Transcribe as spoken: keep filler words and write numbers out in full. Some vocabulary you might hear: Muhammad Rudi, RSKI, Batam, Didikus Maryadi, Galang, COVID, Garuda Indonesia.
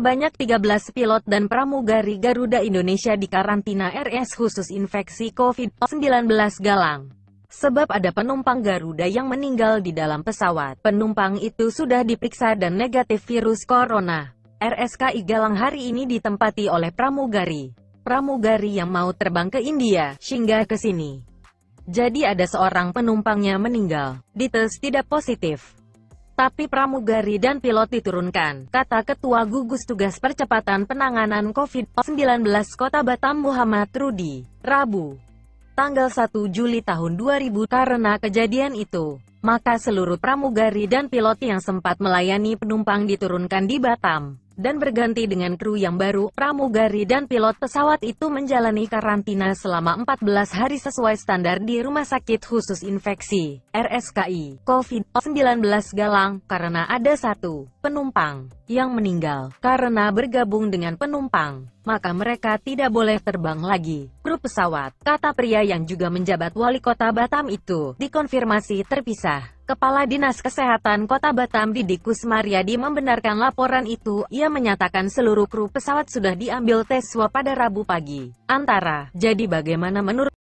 Sebanyak tiga belas pilot dan pramugari Garuda Indonesia dikarantina R S khusus infeksi COVID sembilan belas Galang. Sebab ada penumpang Garuda yang meninggal di dalam pesawat. Penumpang itu sudah diperiksa dan negatif virus corona. R S K I Galang hari ini ditempati oleh pramugari. Pramugari yang mau terbang ke India, singgah ke sini. Jadi ada seorang penumpangnya meninggal, dites tidak positif. Tapi pramugari dan pilot diturunkan, kata Ketua Gugus Tugas Percepatan Penanganan COVID sembilan belas Kota Batam Muhammad Rudi, Rabu, tanggal satu Juli tahun dua ribu. Karena kejadian itu, maka seluruh pramugari dan pilot yang sempat melayani penumpang diturunkan di Batam, dan berganti dengan kru yang baru. Pramugari dan pilot pesawat itu menjalani karantina selama empat belas hari sesuai standar di Rumah Sakit Khusus Infeksi, R S K I, COVID sembilan belas Galang, karena ada satu penumpang yang meninggal. Karena bergabung dengan penumpang, maka mereka tidak boleh terbang lagi. Kru pesawat, kata pria yang juga menjabat wali kota Batam itu, dikonfirmasi terpisah. Kepala Dinas Kesehatan Kota Batam Didikus Maryadi membenarkan laporan itu. Ia menyatakan seluruh kru pesawat sudah diambil tes swab pada Rabu pagi. Antara, jadi bagaimana menurut